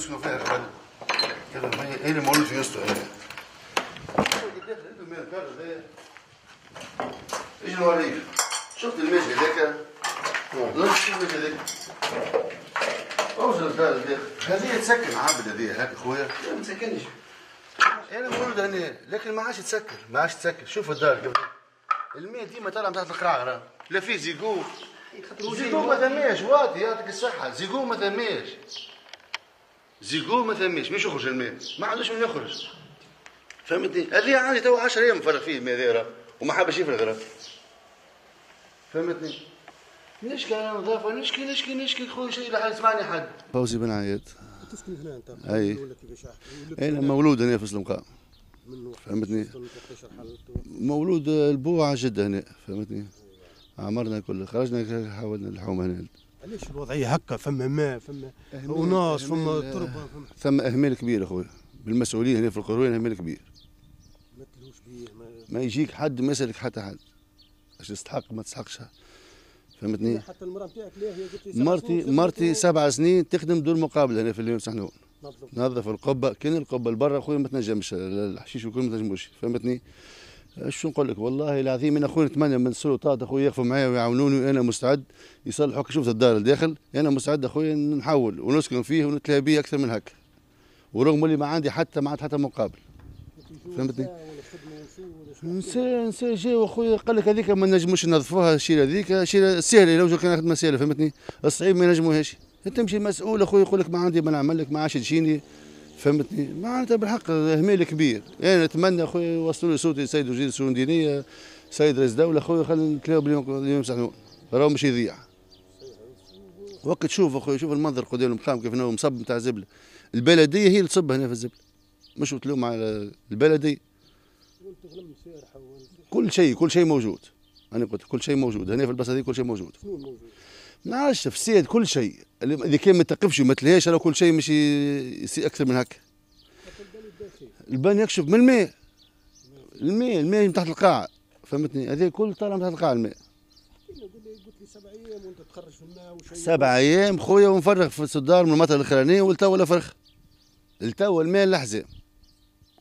يسكنوا فيها يا اخوانا. كده الميه ايه اللي مولود يسطو هنا؟ اجي نوريك. شفت المشي ده كده؟ لا شفت المشي ده. اوصل البلد ده. هذه تسكن عبده دي هاك اخويا. لا ما تسكنش. انا مولود هنا لكن ما عادش تسكن، ما عادش تسكن. شوف الدار قبل. المية ديما طالعه من تحت القرعه، لا فيه زيقوم. زيقوم ما ثماش، واطي يعطيك الصحه، زيقوم ما ثماش. زيقوم ما ثماش، مش يخرج الماء، ما عندوش من يخرج. فهمتني؟ هذه عندي تو 10 ايام مفرغ فيه الماء هذا وما حابش يفرغ راه. فهمتني؟ نشكي على النظافه، نشكي نشكي نشكي خويا شيء لا يسمعني حد. فوزي بن عياد. تسكن هنا انت؟ اي. انا مولود هنا في سلمقه. فهمتني؟ مولود البوعه جده هنا، فهمتني؟ عمرنا كله خرجنا حاولنا نلحوم هنا. علاش الوضعيه هكا؟ فما ما فما وناس فما تربه فما اهمال كبير اخويا، بالمسؤولين هنا في القيروان اهمال كبير. ما تلوش بيه ما يجيك حد ما يسالك حتى حد. اش تستحق ما تستحقش فهمتني؟ حتى المراه نتاعك ليه؟ مرتي 7 سنين تخدم دون مقابل هنا في اليوم سحنون. نظف القبه، كان القبه لبرا اخويا ما تنجمش، الحشيش والكل ما تنجموش فهمتني؟ شو نقول لك والله العظيم انا اخويا نتمنى من السلطات اخويا يقفوا معايا ويعاونوني، انا مستعد يصلحوا. شفت الدار الداخل انا مستعد اخويا نحول ونسكن فيه ونتلاهى بيه اكثر من هكا، ورغم اللي ما عندي حتى مقابل فهمتني؟ نساء جاو اخويا قال لك هذيك ما نجموش نظفوها، الشيله هذيك شيله سهله لو كان خدمه سهله فهمتني؟ الصعيب ما ينجموهاش. تمشي مسؤول اخويا يقول لك ما عندي ما نعمل لك، ما عادش تجيني فهمتني؟ معناتها بالحق اهمال كبير. يعني نتمنى اخويا يوصلوا لي صوتي السيد وزير الشؤون الدينيه، السيد رئيس الدوله اخويا، خلينا نتلاقوا اليوم سحنون راهو مش يضيع. وقت تشوف اخويا شوف المنظر قدام المقام كيف هو مصب نتاع الزبله، البلديه هي اللي تصب هنا في الزبله، مش تلوم على البلديه. كل شيء موجود، انا قلت كل شيء موجود هنا في البلاصه هذه، كل شيء موجود. ما عادش فساد كل شيء، اذا كان ما تقفش وما تلهاش راه كل شيء مش يصير اكثر من هكا. البان يكشف من الماء. الماء من تحت القاع فهمتني؟ هذا كل طالع من تحت القاع الماء. قلت لي 7 ايام وانت تخرج في الماء وشيء. 7 ايام خويا ونفرغ في الصدار من المطر الاخرانيه ولتوا لا فرخ. لتوا الماء لحزه.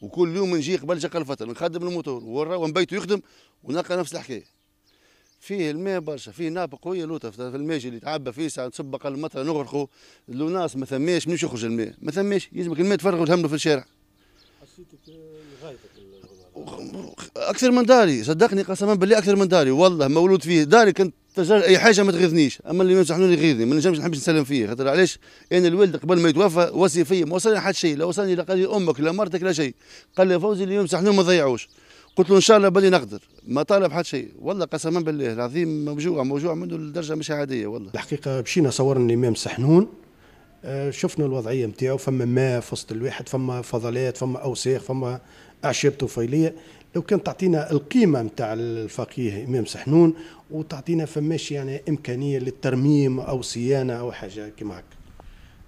وكل يوم نجي قبل شقل فتره نخدم الموتور ونبيته يخدم ونلقى نفس الحكايه. فيه الماء برشا، فيه نابه قويه لوطه في الماء اللي تعبى فيه ساعه نصب اقل مطر نغرقوا، لوناس ما ثماش منيش يخرج الماء، ما ثماش، يلزمك الماء تفرغوا تهملوا في الشارع. حسيتك لغايتك اكثر من داري، صدقني قسما بالله اكثر من داري، والله مولود فيه، داري كنت تجار اي حاجه ما تغيظنيش، اما اللي يمسحنوني يغيظني، ما نجمش نحبش نسلم فيه، خاطر علاش؟ انا الوالد قبل ما يتوفى وصي فيا، ما وصلني حتى شيء، لا وصلني لا قال لي امك لا مرتك لا شيء، قال لي فوزي اللي يمسحنون ما ضيعوش. قلت له ان شاء الله باللي نقدر، ما طالب حتى شيء، والله قسما بالله العظيم موجوع منه لدرجه مش عاديه والله. الحقيقه مشينا صورنا الامام سحنون، شفنا الوضعيه نتاعو، فما ما في وسط الواحد، فما فضلات، فما اوساخ، فما اعشاب طفيليه، لو كان تعطينا القيمه نتاع الفقيه امام سحنون وتعطينا فماش يعني امكانيه للترميم او صيانه او حاجه كما هكا.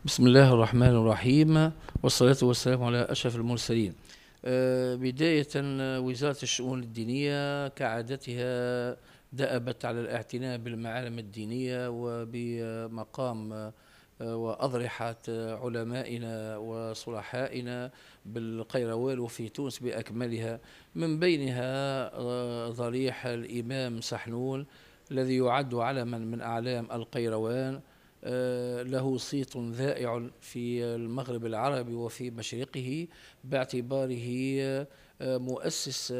بسم الله الرحمن الرحيم، والصلاه والسلام على اشرف المرسلين. بداية وزارة الشؤون الدينية كعادتها دأبت على الاعتناء بالمعالم الدينية وبمقام وأضرحة علمائنا وصلحائنا بالقيروان وفي تونس بأكملها، من بينها ضريح الإمام سحنون الذي يعد علما من أعلام القيروان، له صيت ذائع في المغرب العربي وفي مشرقه باعتباره مؤسس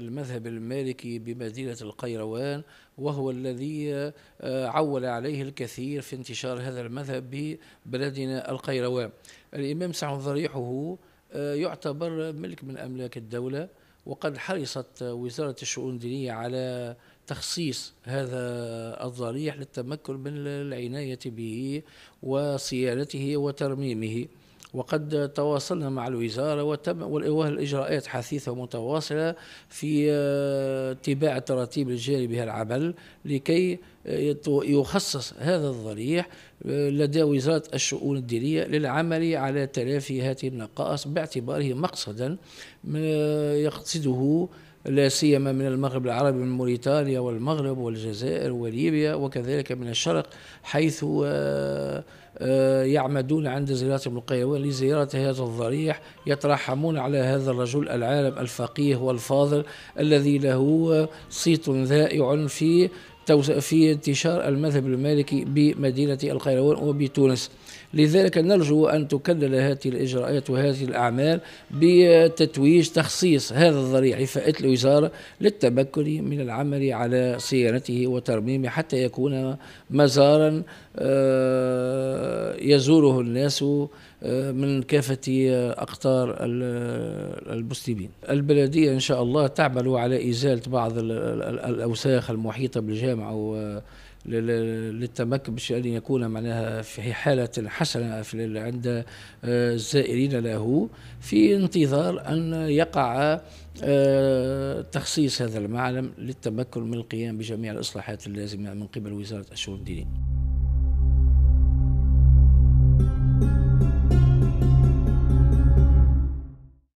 المذهب المالكي بمدينة القيروان، وهو الذي عول عليه الكثير في انتشار هذا المذهب ببلدنا القيروان. الإمام سحنون ضريحه يعتبر ملك من أملاك الدولة، وقد حرصت وزارة الشؤون الدينية على تخصيص هذا الضريح للتمكن من العناية به وصيانته وترميمه، وقد تواصلنا مع الوزارة والإجراءات حثيثة ومتواصلة في اتباع التراتيب الجاري بها العمل لكي يخصص هذا الضريح لدى وزارة الشؤون الدينية للعمل على تلافي هذه النقائص باعتباره مقصدا يقصده لا سيما من المغرب العربي، من موريتانيا والمغرب والجزائر وليبيا وكذلك من الشرق، حيث يعمدون عند زيارتهم القيروان لزيارة هذا الضريح، يترحمون على هذا الرجل العالم الفقيه والفاضل الذي له صيت ذائع في انتشار المذهب المالكي بمدينة القيروان وبتونس. لذلك نرجو أن تكلل هذه الإجراءات وهذه الأعمال بتتويج تخصيص هذا الضريح فئة الوزارة للتمكن من العمل على صيانته وترميمه حتى يكون مزارا يزوره الناس من كافة أقطار المسلمين. البلدية إن شاء الله تعمل على إزالة بعض الأوساخ المحيطة بالجامعة للتمكن بشأن يكون معناها في حالة حسنة عند الزائرين له، في انتظار أن يقع تخصيص هذا المعلم للتمكن من القيام بجميع الإصلاحات اللازمة من قبل وزارة الشؤون الدينية.